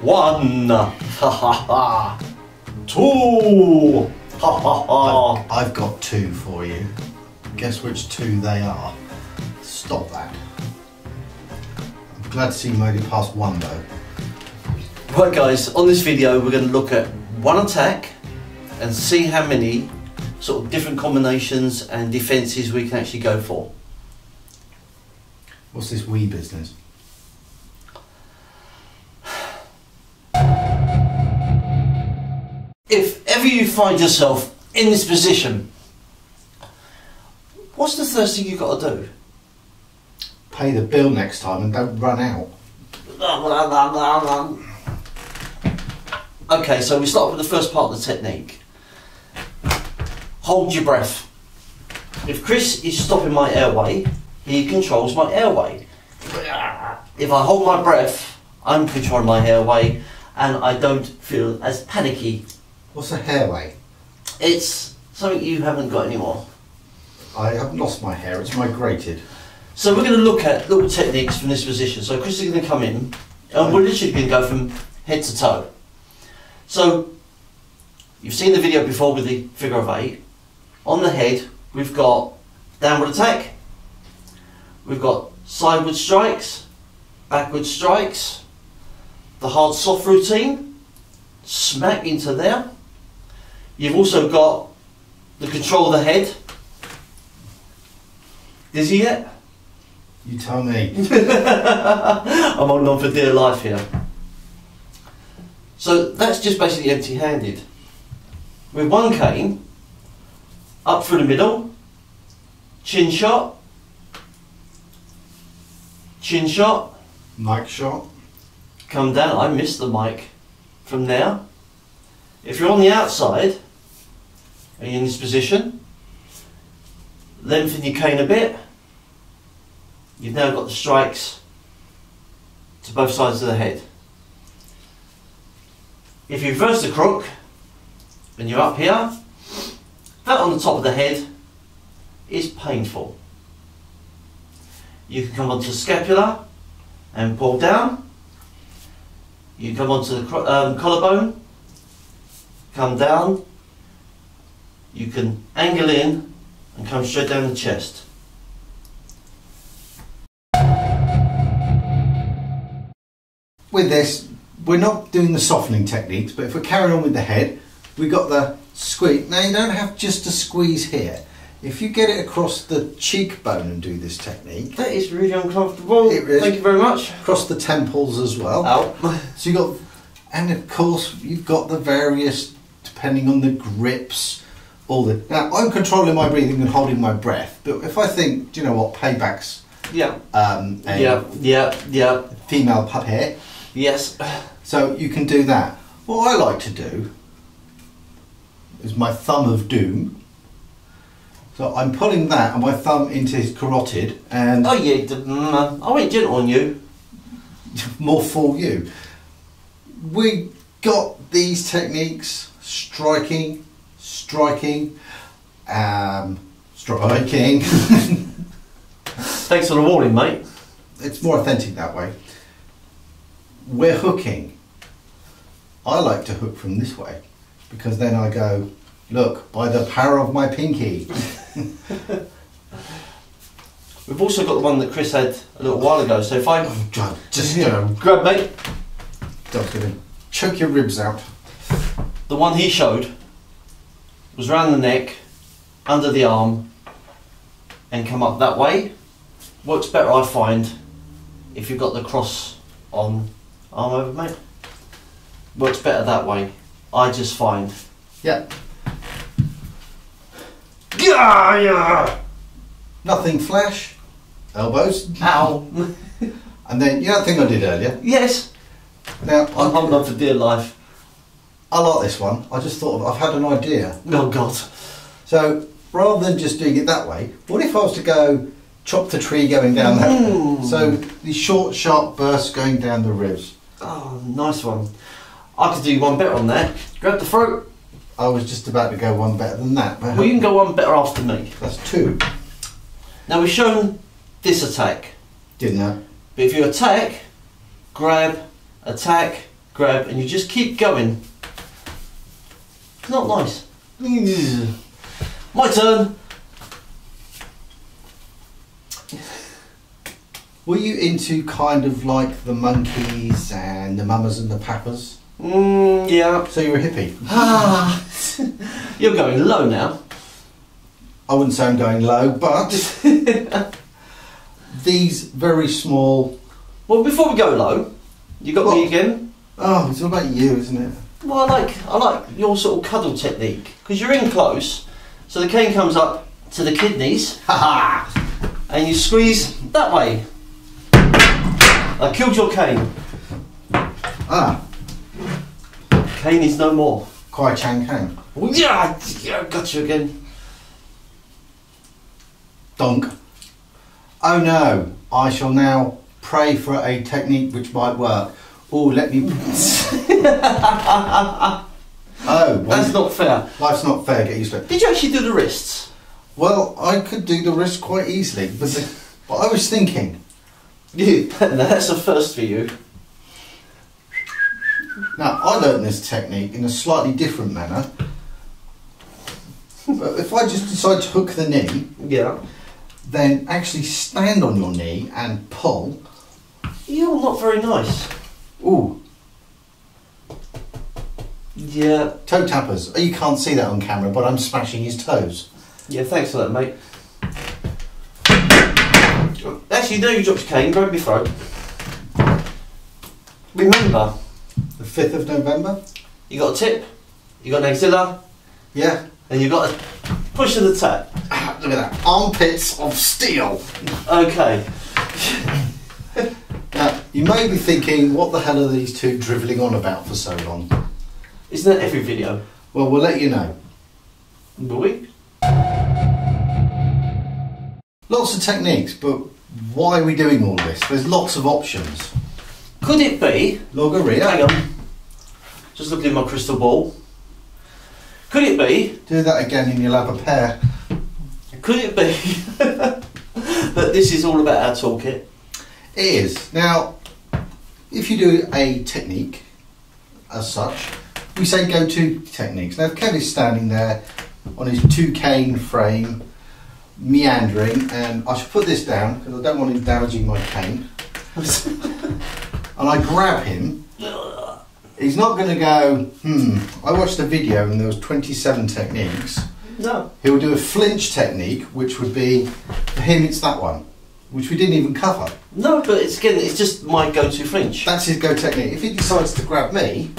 One. Ha ha ha. Two. Ha ha ha. I've got two for you. Guess which two they are. Stop that. I'm glad to see you made it past one though. Right guys, on this video we're going to look at one attack and see how many sort of different combinations and defences we can actually go for. What's this Wii business? If ever you find yourself in this position, what's the first thing you've got to do? Pay the bill next time and don't run out. Okay, so we start with the first part of the technique. Hold your breath. If Chris is stopping my airway, he controls my airway. If I hold my breath, I'm controlling my airway and I don't feel as panicky. What's a hairway? It's something you haven't got anymore. I have lost my hair, it's migrated. So we're going to look at little techniques from this position. So Chris is going to come in and we're literally going to go from head to toe. So, you've seen the video before with the figure of eight. On the head, we've got downward attack, we've got sideward strikes, backward strikes, the hard soft routine, smack into there. You've also got the control of the head. Dizzy yet? You tell me. I'm holding on for dear life here. So that's just basically empty-handed. With one cane, up through the middle, chin shot, mic shot, come down. I missed the mic from there. If you're on the outside and you're in this position, lengthen your cane a bit. You've now got the strikes to both sides of the head. If you reverse the crook and you're up here, that on the top of the head is painful. You can come onto the scapula and pull down. You come onto the collarbone, come down. You can angle in and come straight down the chest. With this, we're not doing the softening techniques, but if we're carrying on with the head, we've got the squeeze. Now you don't have just to squeeze here. If you get it across the cheekbone and do this technique. That is really uncomfortable. It is. Thank you very much. Across the temples as well. Ow. So you've got, and of course you've got the various, depending on the grips, all the. Now I'm controlling my breathing and holding my breath, but if I think, do you know what, Payback's female puppet. Yes. So you can do that. What I like to do is my thumb of doom. So I'm pulling that and my thumb into his carotid and... Oh yeah, I went gentle on you. More for you. We got these techniques, striking. Thanks for the warning, mate. It's more authentic that way. We're hooking. I like to hook from this way because then I go, look, by the power of my pinky. We've also got the one that Chris had a little while ago, so if I... Oh, God, just grab, mate. Don't get him. Choke your ribs out. The one he showed was round the neck, under the arm, and come up that way. Works better, I find, if you've got the cross on. Arm over, mate. Works better that way, I just find. Yep. Yeah, yeah. Nothing flash. Elbows. Ow. And then, you know that thing I did earlier? Yes. Now, I'm holding on for dear life. I like this one. I just thought, I've had an idea. Oh, God. So, rather than just doing it that way, what if I was to go chop the tree going down that way? So, the short, sharp bursts going down the ribs. Oh, nice one. I could do one better on that. Grab the throat. I was just about to go one better than that. Well, you can go one better after me. That's two. Now, we've shown this attack. Didn't I? But if you attack, grab, and you just keep going. It's not nice. My turn. Were you into kind of like the Monkeys and the Mamas and the Papas? Yeah. So you were a hippie? Ah, you're going low now. I wouldn't say I'm going low, but these very small... Well, before we go low, you got me again? Oh, it's all about you, isn't it? Well, I like your sort of cuddle technique, because you're in close, so the cane comes up to the kidneys, and you squeeze that way. I killed your cane. Ah. Cane is no more. Kwai Chang Kang. Oh, yeah, got you again. Donk. Oh no, I shall now pray for a technique which might work. Oh, let me... Oh. That's not fair. Life's not fair, get used to it. Did you actually do the wrists? Well, I could do the wrists quite easily, but I was thinking... That's a first for you. Now, I learned this technique in a slightly different manner. But if I just decide to hook the knee, yeah, then actually stand on your knee and pull. You're not very nice. Ooh. Yeah. Toe tappers. You can't see that on camera, but I'm smashing his toes. Yeah, thanks for that, mate. Actually, no, you dropped your cane, grab your throat. Remember, the 5th of November, you got a tip, you got an axilla, yeah, and you got a push of the tap. Look at that, armpits of steel. Okay. Now, you may be thinking, what the hell are these two drivelling on about for so long? Isn't that every video? Well, we'll let you know. Will we? Lots of techniques, but why are we doing all this? There's lots of options. Could it be... Logorrhea. Hang on. Just looking at my crystal ball. Could it be... Do that again and you'll have a pair. Could it be that this is all about our toolkit? It is. Now, if you do a technique as such, we say go to techniques. Now, if Kev is standing there on his two cane frame, meandering, and I should put this down because I don't want him damaging my cane. And I grab him. He's not going to go, I watched a video and there was 27 techniques. No. He'll do a flinch technique, which would be, for him it's that one, which we didn't even cover. No, but it's, again, it's just my go-to flinch. That's his go technique. If he decides to grab me,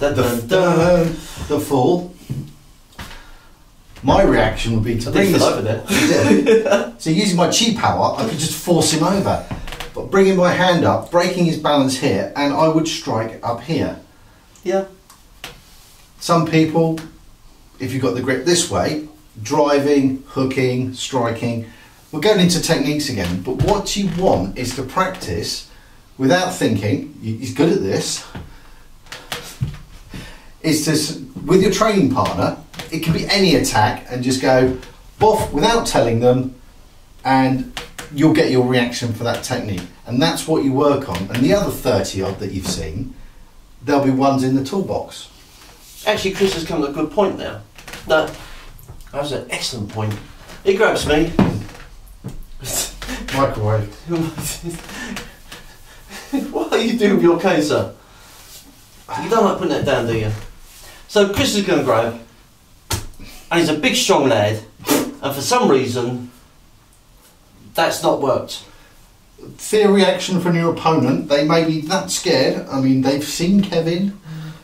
dun, dun, dun, the fall. My reaction would be to bring this over there. So using my chi power, I could just force him over. But bringing my hand up, breaking his balance here, and I would strike up here. Yeah. Some people, if you've got the grip this way, driving, hooking, striking. We're going into techniques again, but what you want is to practice without thinking. He's good at this. Is to, with your training partner, it can be any attack and just go boff without telling them, and you'll get your reaction for that technique. And that's what you work on. And the other 30 odd that you've seen, there'll be ones in the toolbox. Actually, Chris has come to a good point now. That was an excellent point. He grabs me. Microwave. What are you doing with your cane, sir? You don't like putting that down, do you? So Chris is going to grab. And he's a big strong lad, and for some reason that's not worked. Fear reaction from your opponent, they may be that scared. I mean, they've seen Kevin.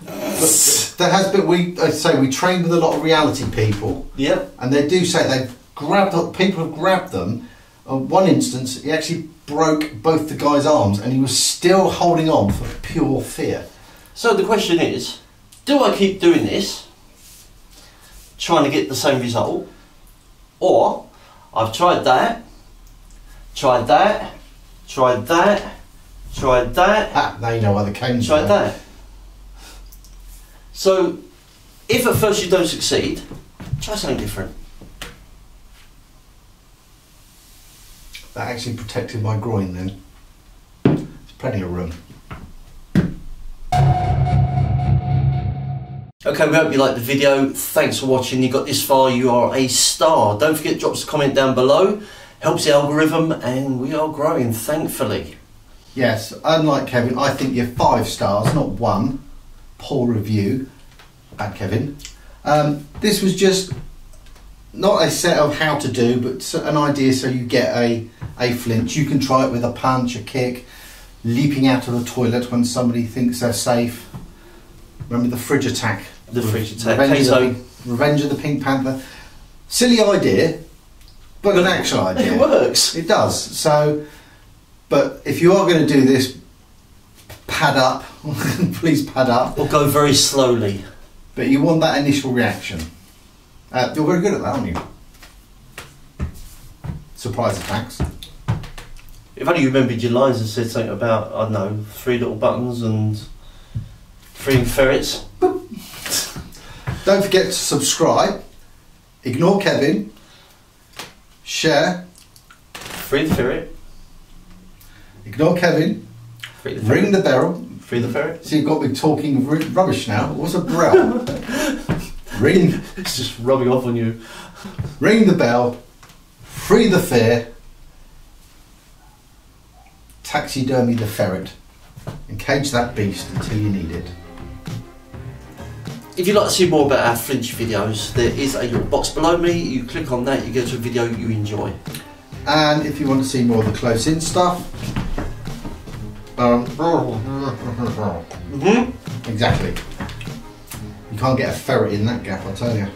But there has been, we train with a lot of reality people. Yeah. And they do say they've grabbed up, people have grabbed them. On one instance, he actually broke both the guy's arms and he was still holding on for pure fear. So the question is, do I keep doing this? Trying to get the same result, or I've tried that. Ah, now you know why the cane's there. Tried that. So, if at first you don't succeed, try something different. That actually protected my groin then. There's plenty of room. Okay, we hope you liked the video. Thanks for watching. You got this far, you are a star. Don't forget to drop us a comment down below. Helps the algorithm, and we are growing, thankfully. Yes, unlike Kevin, I think you're 5 stars, not 1. Poor review, bad Kevin. This was just not a set of how to do, but an idea so you get a flinch. You can try it with a punch, a kick, leaping out of the toilet when somebody thinks they're safe. Remember the fridge attack? The fridge attack. Revenge of the Pink Panther. Silly idea, but an actual idea. It works. It does. So, but if you are going to do this, pad up. Please pad up. Or go very slowly. But you want that initial reaction. You're very good at that, aren't you? Surprise attacks. If only you remembered your lines and said something about, I don't know, 3 little buttons and 3 ferrets. Don't forget to subscribe. Ignore Kevin. Share. Free the ferret. Ignore Kevin. Free the ferret. Ring the bell. Free the ferret. So you've got me talking rubbish now. What's a brell? Ring. It's just rubbing off on you. Ring the bell. Free the fear. Taxidermy the ferret. And cage that beast until you need it. If you'd like to see more about our flinch videos, there is a little box below me. You click on that, you get to a video you enjoy. And if you want to see more of the close-in stuff, exactly. You can't get a ferret in that gap, I tell you.